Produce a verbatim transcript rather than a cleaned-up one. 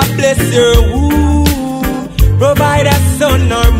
God bless your womb, provide a son or